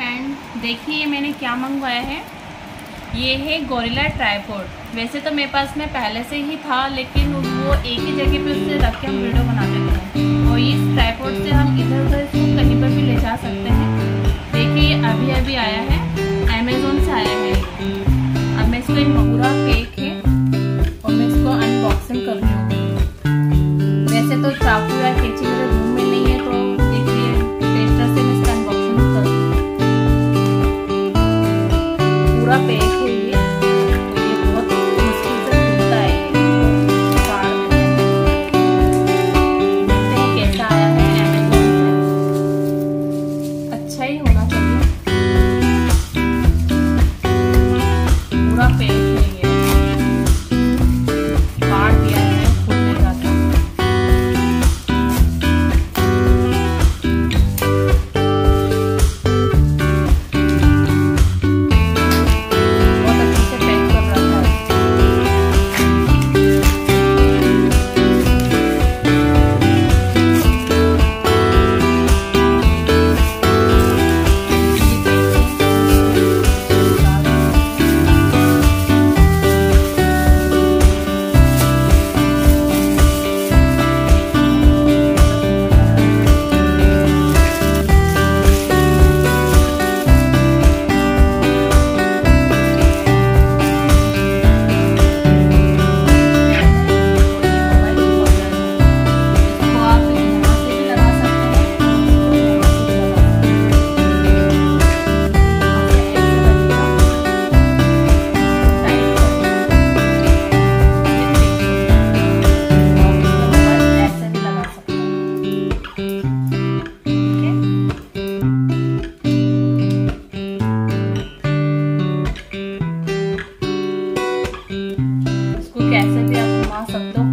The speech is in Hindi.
एंड देखिए मैंने क्या मंगवाया है। ये है गोरिल्ला ट्राइपॉड। वैसे तो मेरे पास में पहले से ही था, लेकिन वो एक ही जगह पे उससे रख के हम वीडियो बनाते थे। और इस ट्राइपॉड से हम इधर उधर इसको कहीं पर भी ले जा सकते हैं। देखिए अभी अभी आया है, अमेज़ॉन से आया है। अब मैं इसको एक पूरा पैक है और मैं इसको अनबॉक्सिंग कर रही हूँ। वैसे तो चाकू या कैंची मेरे रूम में नहीं है, तो पूरा पैक है ये बहुत मुश्किल से मिलता है। देखते हैं कैसा आया है अमेज़ॉन से, अच्छा ही होना चाहिए। पूरा पैक है ये, काट दिया है खोलने का था। कैसे भी आप घुमा सकते हो।